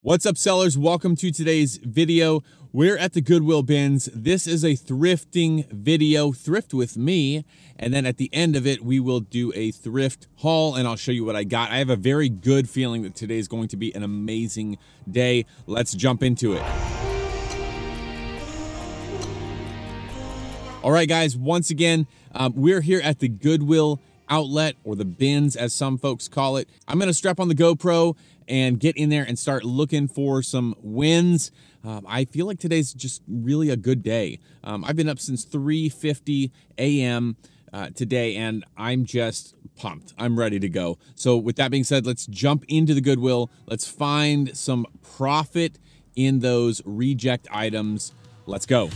What's up, sellers? Welcome to today's video. We're at the Goodwill bins. This is a thrifting video, thrift with me, and then at the end of it we will do a thrift haul and I'll show you what I got. I have a very good feeling that today is going to be an amazing day. Let's jump into it. All right guys, once again we're here at the Goodwill outlet, or the bins as some folks call it. I'm gonna strap on the GoPro and get in there and start looking for some wins. I feel like today's just really a good day. I've been up since 3:50 a.m. Today, and I'm just pumped. I'm ready to go. So with that being said, let's jump into the Goodwill. Let's find some profit in those reject items. Let's go.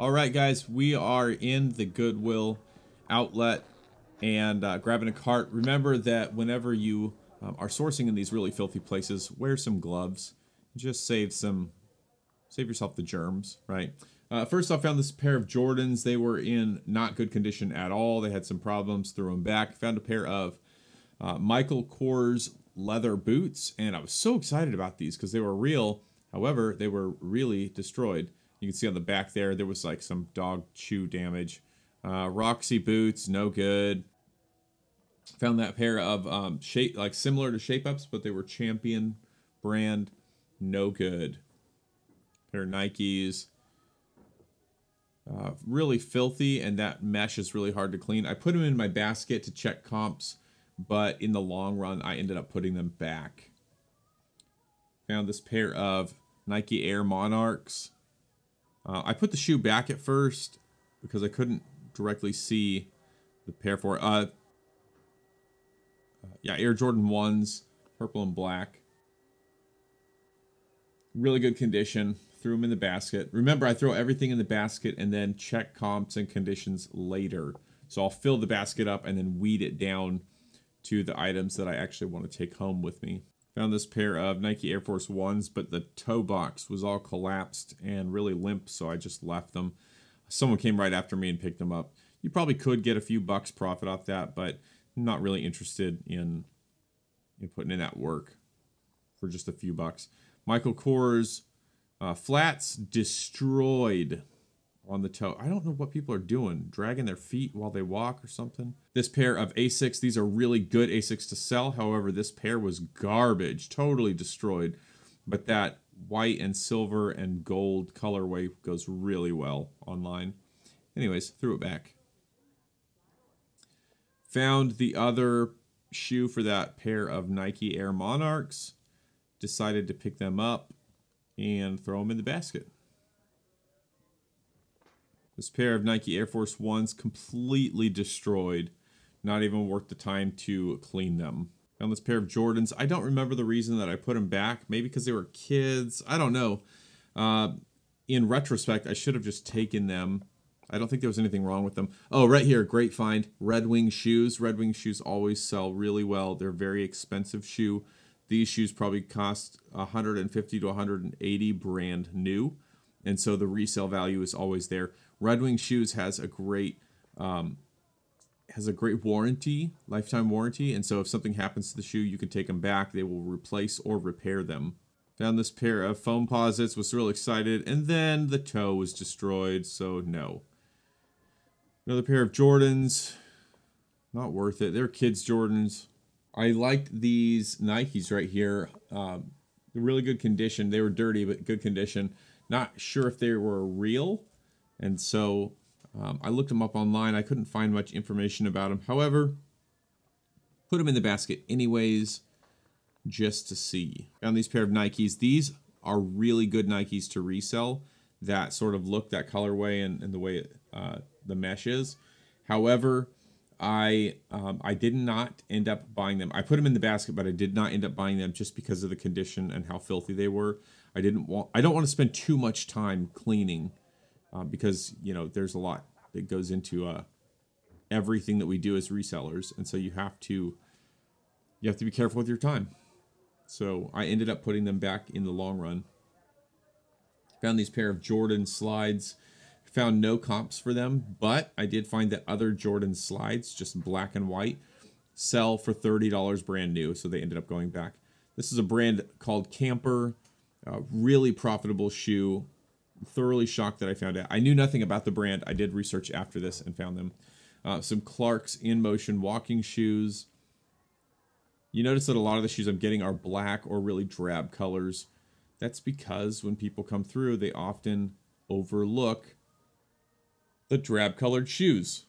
All right, guys, we are in the Goodwill outlet and grabbing a cart. Remember that whenever you are sourcing in these really filthy places, wear some gloves. Just save yourself the germs, right? First off, found this pair of Jordans. They were in not good condition at all. They had some problems, threw them back. Found a pair of Michael Kors leather boots, and I was so excited about these because they were real. However, they were really destroyed. You can see on the back there was like some dog chew damage. Roxy boots, no good. Found that pair of shape, like similar to Shape Ups, but they were Champion brand, no good. Pair of Nikes, really filthy, and that mesh is really hard to clean. I put them in my basket to check comps, but in the long run, I ended up putting them back. Found this pair of Nike Air Monarchs. I put the shoe back at first because I couldn't directly see the pair for Air Jordan 1s, purple and black. Really good condition. Threw them in the basket. Remember, I throw everything in the basket and then check comps and conditions later. So I'll fill the basket up and then weed it down to the items that I actually want to take home with me. Found this pair of Nike Air Force Ones, but the toe box was all collapsed and really limp, so I just left them. Someone came right after me and picked them up. You probably could get a few bucks profit off that, but I'm not really interested in putting in that work for just a few bucks. Michael Kors flats destroyed on the toe. I don't know what people are doing, dragging their feet while they walk or something. This pair of ASICs, these are really good ASICs to sell. However, this pair was garbage, totally destroyed. But that white and silver and gold colorway goes really well online. Anyways, threw it back. Found the other shoe for that pair of Nike Air Monarchs. Decided to pick them up and throw them in the basket. This pair of Nike Air Force Ones, completely destroyed. Not even worth the time to clean them. Found this pair of Jordans. I don't remember the reason that I put them back. Maybe because they were kids. I don't know. In retrospect, I should have just taken them. I don't think there was anything wrong with them. Oh, right here. Great find. Red Wing shoes. Red Wing shoes always sell really well. They're a very expensive shoe. These shoes probably cost $150 to $180 brand new. And so the resale value is always there. Red Wing shoes has a great warranty, lifetime warranty, and so if something happens to the shoe, you can take them back. They will replace or repair them. Found this pair of foamposites, was real excited, and then the toe was destroyed, so no. Another pair of Jordans, not worth it. They're kids' Jordans. I liked these Nikes right here. They're really good condition. They were dirty, but good condition. Not sure if they were real. And so I looked them up online. I couldn't find much information about them. However, put them in the basket anyways, just to see. Found these pair of Nikes. These are really good Nikes to resell. That sort of look, that colorway, and the way the mesh is. However, I did not end up buying them. I put them in the basket, but I did not end up buying them just because of the condition and how filthy they were. I don't want to spend too much time cleaning. Because, you know, there's a lot that goes into everything that we do as resellers. And so you have to be careful with your time. So I ended up putting them back in the long run. Found these pair of Jordan slides. Found no comps for them, but I did find that other Jordan slides, just black and white, sell for $30 brand new. So they ended up going back. This is a brand called Camper. Really profitable shoe. Thoroughly shocked that I found it. I knew nothing about the brand. I did research after this and found them. Some Clarks in motion walking shoes. You notice that a lot of the shoes I'm getting are black or really drab colors. That's because when people come through, they often overlook the drab colored shoes.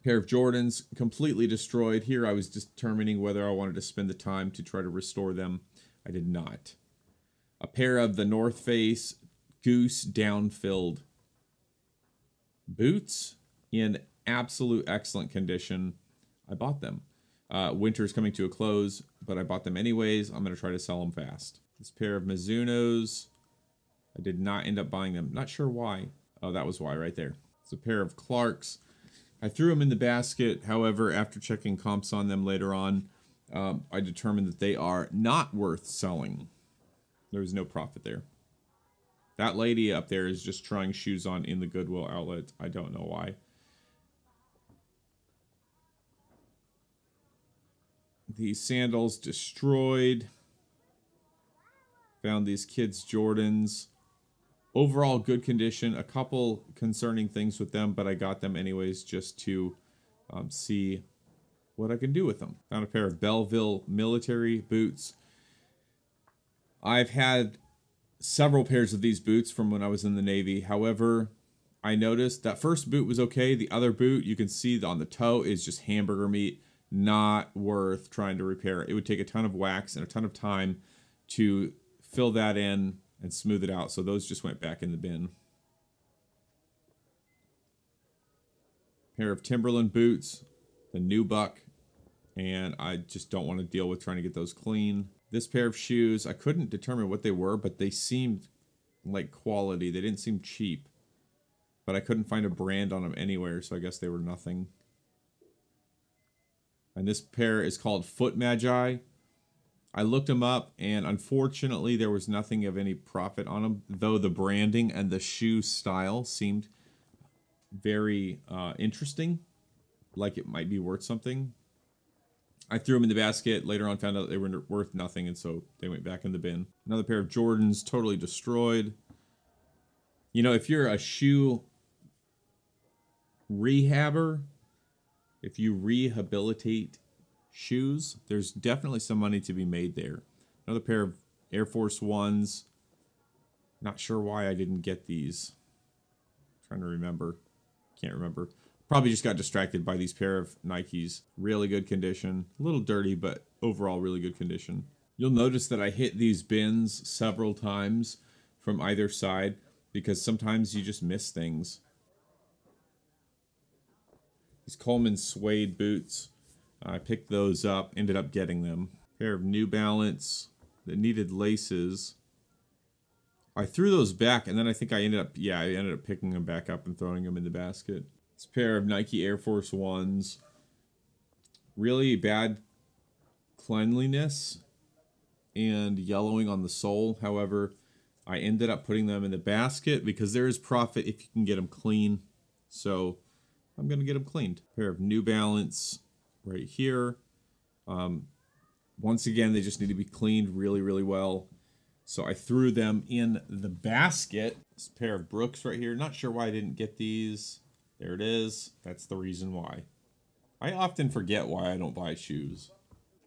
A pair of Jordans, completely destroyed. Here I was determining whether I wanted to spend the time to try to restore them. I did not. A pair of the North Face Goose down-filled boots in absolute excellent condition. I bought them. Winter's coming to a close, but I bought them anyways. I'm going to try to sell them fast. This pair of Mizunos. I did not end up buying them. Not sure why. Oh, that was why right there. It's a pair of Clarks. I threw them in the basket. However, after checking comps on them later on, I determined that they are not worth selling. There was no profit there. That lady up there is just trying shoes on in the Goodwill outlet. I don't know why. These sandals destroyed. Found these kids' Jordans. Overall, good condition. A couple concerning things with them, but I got them anyways just to see what I can do with them. Found a pair of Belleville military boots. I've had several pairs of these boots from when I was in the Navy. However, I noticed that first boot was okay. The other boot, you can see on the toe, is just hamburger meat. Not worth trying to repair. It would take a ton of wax and a ton of time to fill that in and smooth it out. So those just went back in the bin. Pair of Timberland boots, the new buck, and I just don't want to deal with trying to get those clean. This pair of shoes, I couldn't determine what they were, but they seemed like quality. They didn't seem cheap, but I couldn't find a brand on them anywhere, so I guess they were nothing. And this pair is called Foot Magi. I looked them up, and unfortunately, there was nothing of any profit on them, though the branding and the shoe style seemed very interesting, like it might be worth something. I threw them in the basket. Later on, found out they were worth nothing, and so they went back in the bin. Another pair of Jordans, totally destroyed. You know, if you're a shoe rehabber, if you rehabilitate shoes, there's definitely some money to be made there. Another pair of Air Force Ones. Not sure why I didn't get these. I'm trying to remember. Can't remember. Probably just got distracted by these pair of Nikes. Really good condition. A little dirty, but overall really good condition. You'll notice that I hit these bins several times from either side because sometimes you just miss things. These Coleman suede boots. I picked those up, ended up getting them. A pair of New Balance that needed laces. I threw those back and then I think I ended up picking them back up and throwing them in the basket. This pair of Nike Air Force Ones. Really bad cleanliness and yellowing on the sole. However, I ended up putting them in the basket because there is profit if you can get them clean. So I'm going to get them cleaned. A pair of New Balance right here. Once again, they just need to be cleaned really, really well. So I threw them in the basket. This pair of Brooks right here. Not sure why I didn't get these. There it is. That's the reason why. I often forget why I don't buy shoes.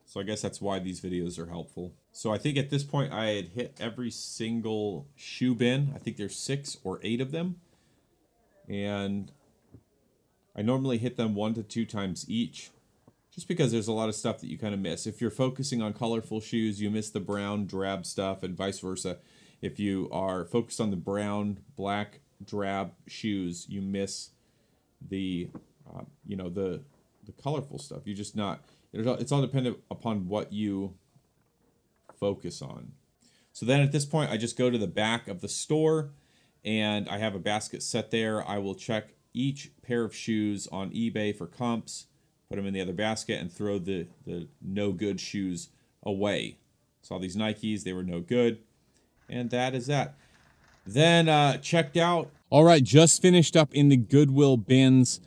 So I guess that's why these videos are helpful. So I think at this point I had hit every single shoe bin. I think there's 6 or 8 of them. And I normally hit them 1 to 2 times each. Just because there's a lot of stuff that you kind of miss. If you're focusing on colorful shoes, you miss the brown, drab stuff and vice versa. If you are focused on the brown, black, drab shoes, you miss the you know, the colorful stuff. You just not, it's all dependent upon what you focus on. So then at this point I just go to the back of the store and I have a basket set there. I will check each pair of shoes on eBay for comps, put them in the other basket, and throw the no good shoes away. Saw these Nikes, they were no good. And that is that. Then checked out. All right, just finished up in the Goodwill bins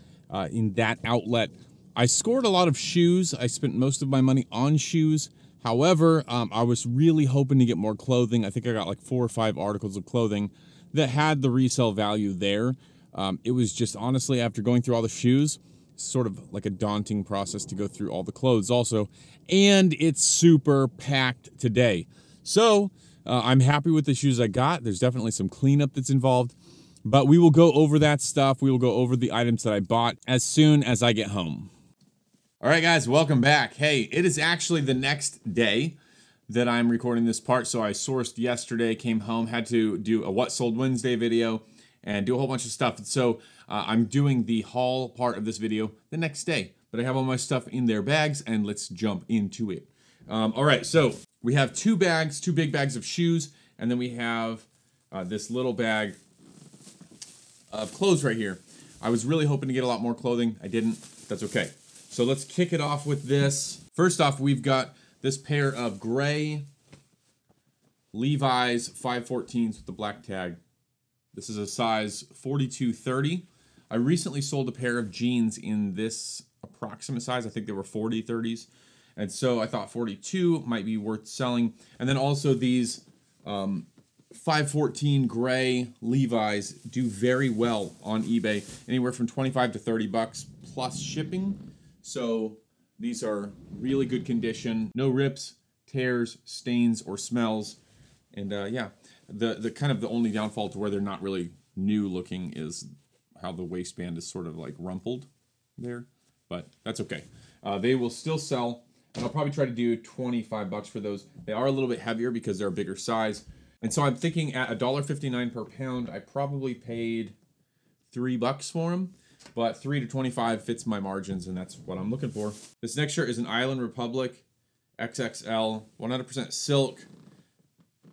in that outlet. I scored a lot of shoes. I spent most of my money on shoes. However, I was really hoping to get more clothing. I think I got like 4 or 5 articles of clothing that had the resale value there. It was just honestly, after going through all the shoes, sort of like a daunting process to go through all the clothes also. And it's super packed today. So I'm happy with the shoes I got. There's definitely some cleanup that's involved. But we will go over that stuff. We will go over the items that I bought as soon as I get home. All right, guys, welcome back. Hey, it is actually the next day that I'm recording this part. So I sourced yesterday, came home, had to do a What Sold Wednesday video and do a whole bunch of stuff. So I'm doing the haul part of this video the next day, but I have all my stuff in their bags and let's jump into it. All right, so we have 2 bags, 2 big bags of shoes, and then we have this little bag of clothes right here. I was really hoping to get a lot more clothing. I didn't, that's okay. So let's kick it off with this. First off, we've got this pair of gray Levi's 514s with the black tag. This is a size 42-30. I recently sold a pair of jeans in this approximate size. I think they were 40-30s. And so I thought 42 might be worth selling. And then also these 514 gray Levi's do very well on eBay, anywhere from 25 to 30 bucks plus shipping. So these are really good condition, no rips, tears, stains, or smells. And yeah, the kind of the only downfall to where they're not really new looking is how the waistband is sort of like rumpled there, but that's okay. They will still sell, and I'll probably try to do 25 bucks for those. They are a little bit heavier because they're a bigger size. And so I'm thinking at $1.59 per pound, I probably paid $3 for them. But 3 to 25 fits my margins, and that's what I'm looking for. This next shirt is an Island Republic XXL, 100% silk.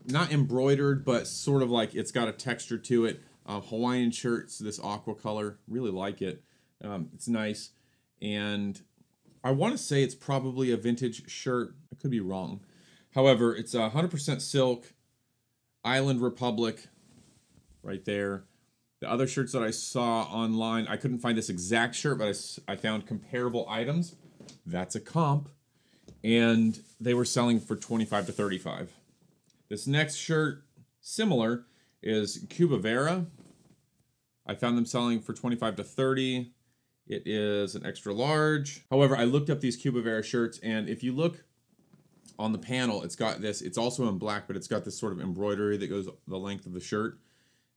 Not embroidered, but sort of like it's got a texture to it. Hawaiian shirts, this aqua color. Really like it. It's nice. And I want to say it's probably a vintage shirt. I could be wrong. However, it's 100% silk. Island Republic right there. The other shirts that I saw online, I couldn't find this exact shirt, but I found comparable items. That's a comp. And they were selling for 25 to 35. This next shirt, similar, is Cubavera. I found them selling for 25 to 30. It is an extra large. However, I looked up these Cubavera shirts, and if you look on the panel, it's got this, it's also in black, but it's got this sort of embroidery that goes the length of the shirt.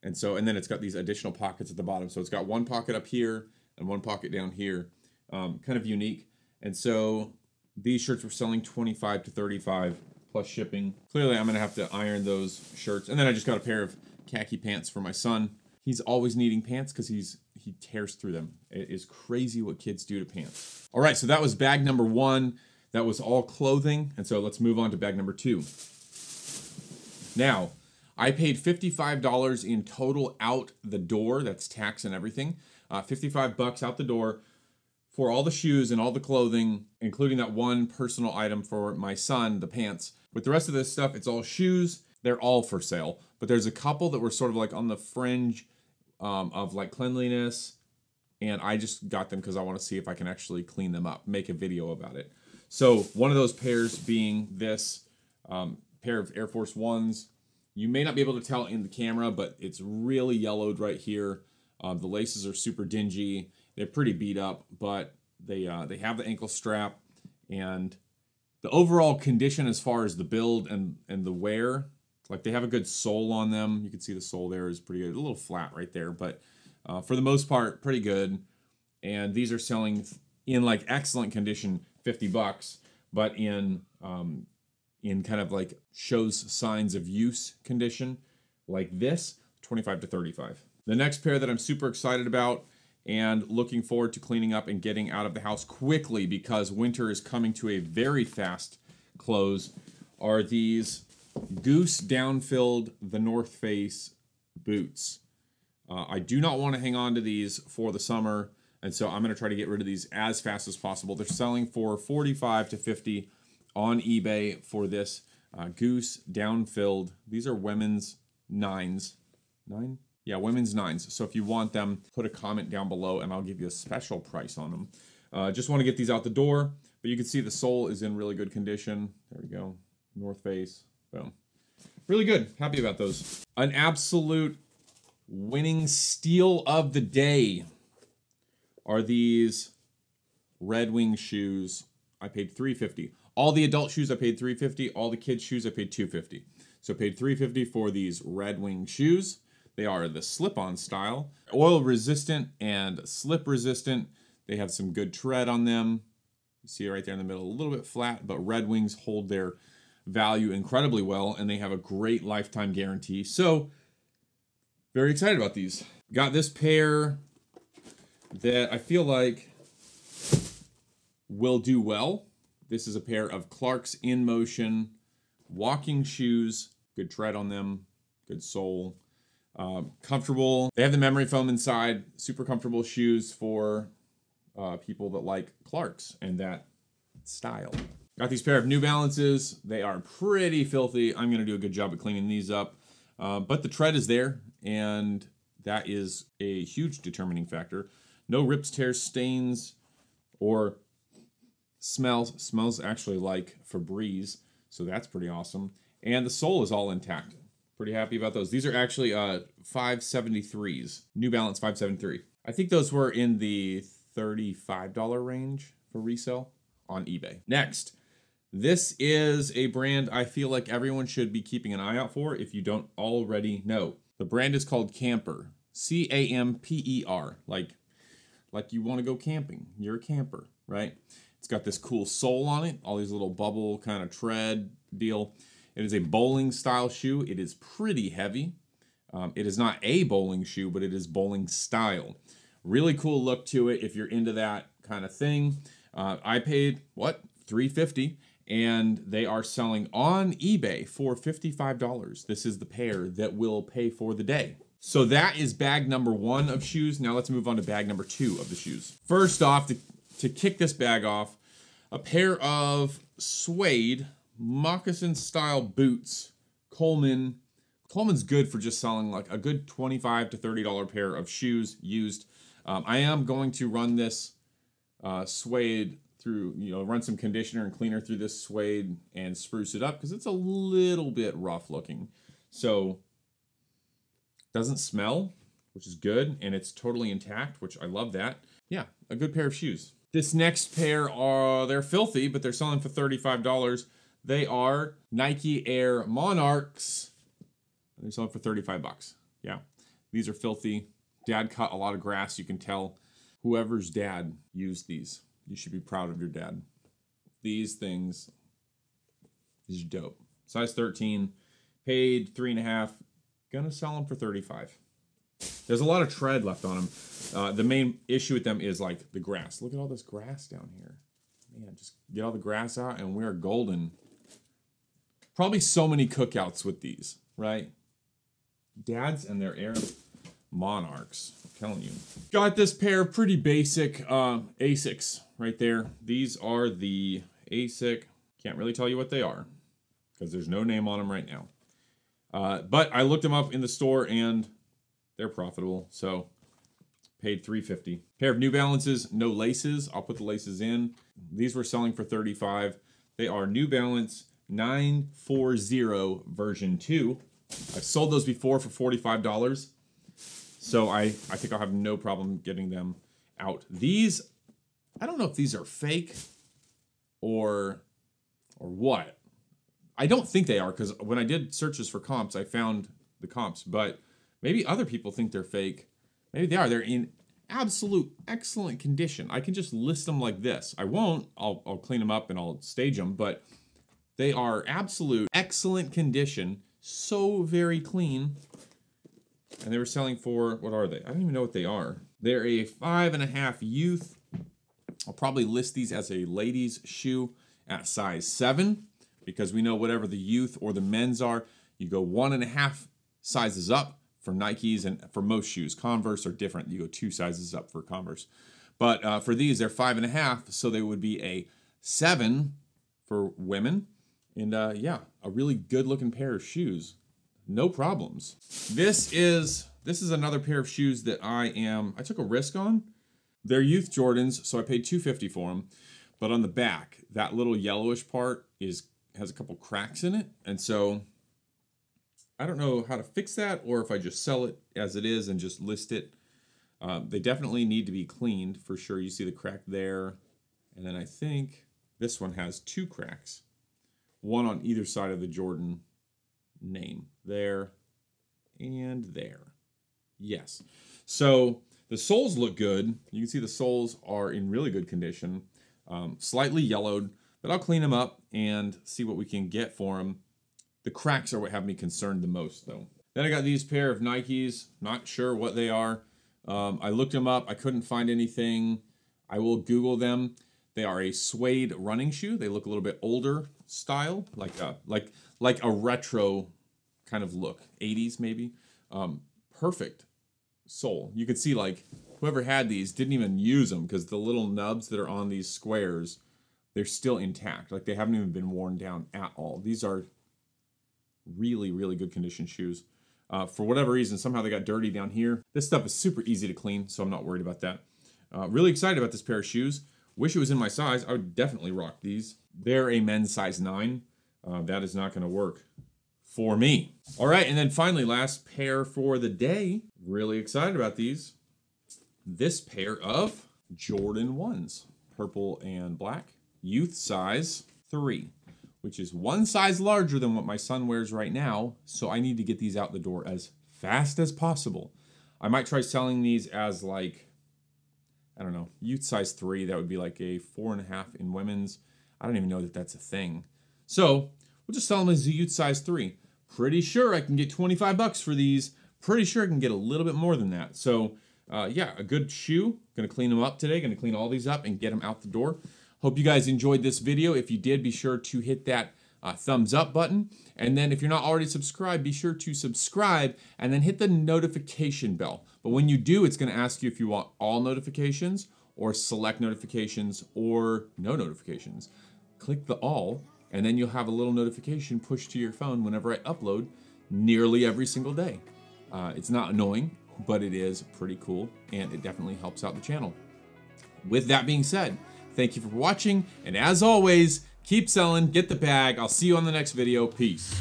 And so, and then it's got these additional pockets at the bottom. So it's got one pocket up here and one pocket down here, kind of unique. And so these shirts were selling 25 to 35 plus shipping. Clearly I'm gonna have to iron those shirts. And then I just got a pair of khaki pants for my son. He's always needing pants because he tears through them. It is crazy what kids do to pants. All right, so that was bag number one. That was all clothing. And so let's move on to bag number two. Now, I paid $55 in total out the door, that's tax and everything, 55 bucks out the door for all the shoes and all the clothing, including that one personal item for my son, the pants. With the rest of this stuff, it's all shoes. They're all for sale, but there's a couple that were sort of like on the fringe of like cleanliness, and I just got them because I want to see if I can actually clean them up, make a video about it. So one of those pairs being this pair of Air Force Ones. You may not be able to tell in the camera, but it's really yellowed right here. The laces are super dingy. They're pretty beat up, but they have the ankle strap. And the overall condition as far as the build and the wear, like they have a good sole on them. You can see the sole there is pretty good. A little flat right there, but for the most part, pretty good. And these are selling in like excellent condition, 50 bucks, but in kind of like shows signs of use condition like this, 25 to 35. The next pair that I'm super excited about and looking forward to cleaning up and getting out of the house quickly because winter is coming to a very fast close are these Goose Downfilled the North Face boots. I do not want to hang on to these for the summer, and so I'm going to try to get rid of these as fast as possible. They're selling for $45 to $50 on eBay for this goose down-filled. These are women's nines. Nine? Yeah, women's nines. So if you want them, put a comment down below, and I'll give you a special price on them. Just want to get these out the door, but you can see the sole is in really good condition. There we go. North Face. Boom. Really good. Happy about those. An absolute winning steal of the day are these Red Wing shoes. I paid $350. All the adult shoes I paid $350. All the kids shoes I paid $250. So I paid $350 for these Red Wing shoes. They are the slip-on style, oil resistant and slip resistant. They have some good tread on them. You see it right there in the middle, a little bit flat, but Red Wings hold their value incredibly well, and they have a great lifetime guarantee. So very excited about these. Got this pair that I feel like will do well. This is a pair of Clarks In Motion walking shoes. Good tread on them, good sole, comfortable. They have the memory foam inside, super comfortable shoes for people that like Clarks and that style. Got these pair of New Balances. They are pretty filthy. I'm gonna do a good job of cleaning these up, but the tread is there, and that is a huge determining factor. No rips, tears, stains, or smells. Smells actually like Febreze, so that's pretty awesome. And the sole is all intact. Pretty happy about those. These are actually 573s, New Balance 573. I think those were in the $35 range for resale on eBay. Next, this is a brand I feel like everyone should be keeping an eye out for if you don't already know. The brand is called Camper, C-A-M-P-E-R, like you want to go camping. You're a camper, right? It's got this cool sole on it, all these little bubble kind of tread deal. It is a bowling style shoe. It is pretty heavy. It is not a bowling shoe, but it is bowling style. Really cool look to it if you're into that kind of thing. I paid, what, $350, and they are selling on eBay for $55. This is the pair that will pay for the day. So that is bag number one of shoes. Now let's move on to bag number two of the shoes. First off, to kick this bag off, a pair of suede moccasin-style boots, Coleman. Coleman's good for just selling like a good $25 to $30 pair of shoes used. I am going to run this suede through, run some conditioner and cleaner through this suede and spruce it up because it's a little bit rough looking. So doesn't smell, which is good, and it's totally intact, which I love that. Yeah, a good pair of shoes. This next pair they're filthy, but they're selling for $35. They are Nike Air Monarchs. They're selling for $35. Yeah, these are filthy. Dad cut a lot of grass. You can tell whoever's dad used these. You should be proud of your dad. These things is dope. Size 13, paid $3.50. Gonna sell them for $35. There's a lot of tread left on them. The main issue with them is like the grass. Look at all this grass down here. Man, just get all the grass out and we're golden. Probably so many cookouts with these, right? Dads and their Air Monarchs, I'm telling you. Got this pair of pretty basic ASICs right there. These are the ASIC. Can't really tell you what they are because there's no name on them right now. But I looked them up in the store and they're profitable. So paid $350. Pair of New Balances, no laces. I'll put the laces in. These were selling for $35. They are New Balance 940 version 2. I've sold those before for $45. So I think I'll have no problem getting them out. These, I don't know if these are fake or what. I don't think they are because when I did searches for comps, I found the comps, but maybe other people think they're fake. Maybe they are. They're in absolute excellent condition. I can just list them like this. I won't. I'll clean them up and I'll stage them, but they are absolute excellent condition. So very clean. And they were selling for, what are they? I don't even know what they are. They're a 5.5 youth. I'll probably list these as a ladies shoe at size 7 because we know whatever the youth or the men's are, you go 1.5 sizes up for Nikes and for most shoes. Converse are different. You go two sizes up for Converse. But for these, they're 5.5, so they would be a 7 for women. And yeah, a really good looking pair of shoes. No problems. This is another pair of shoes that I took a risk on. They're youth Jordans, so I paid $250 for them. But on the back, that little yellowish part has a couple cracks in it. And so I don't know how to fix that, or if I just sell it as it is and just list it. They definitely need to be cleaned for sure. You see the crack there. And then I think this one has two cracks. One on either side of the Jordan name. There and there. Yes. So the soles look good. You can see the soles are in really good condition. Slightly yellowed, but I'll clean them up and see what we can get for them. The cracks are what have me concerned the most, though. Then I got these pair of Nikes. Not sure what they are. I looked them up. I couldn't find anything. I will Google them. They are a suede running shoe. They look a little bit older style, like a retro kind of look, 80s maybe. Perfect sole. You could see like whoever had these didn't even use them because the little nubs that are on these squares, they're still intact. Like they haven't even been worn down at all. These are really, really good condition shoes. For whatever reason, somehow they got dirty down here. This stuff is super easy to clean, so I'm not worried about that. Really excited about this pair of shoes. Wish it was in my size. I would definitely rock these. They're a men's size 9. That is not going to work for me. All right, and then finally, last pair for the day. Really excited about these. This pair of Jordan 1s, purple and black, youth size 3, which is one size larger than what my son wears right now. So I need to get these out the door as fast as possible. I might try selling these as like, I don't know, youth size 3. That would be like a 4.5 in women's. I don't even know that that's a thing. So we'll just sell them as a youth size 3. Pretty sure I can get $25 for these. Pretty sure I can get a little bit more than that. So yeah, a good shoe. Gonna clean them up today. Gonna clean all these up and get them out the door. Hope you guys enjoyed this video. If you did, be sure to hit that thumbs up button. And then if you're not already subscribed, be sure to subscribe and then hit the notification bell. But when you do, it's gonna ask you if you want all notifications or select notifications or no notifications. Click the all, and then you'll have a little notification pushed to your phone whenever I upload nearly every single day. It's not annoying, but it is pretty cool, and it definitely helps out the channel. With that being said, thank you for watching, and as always, keep selling, get the bag. I'll see you on the next video. Peace.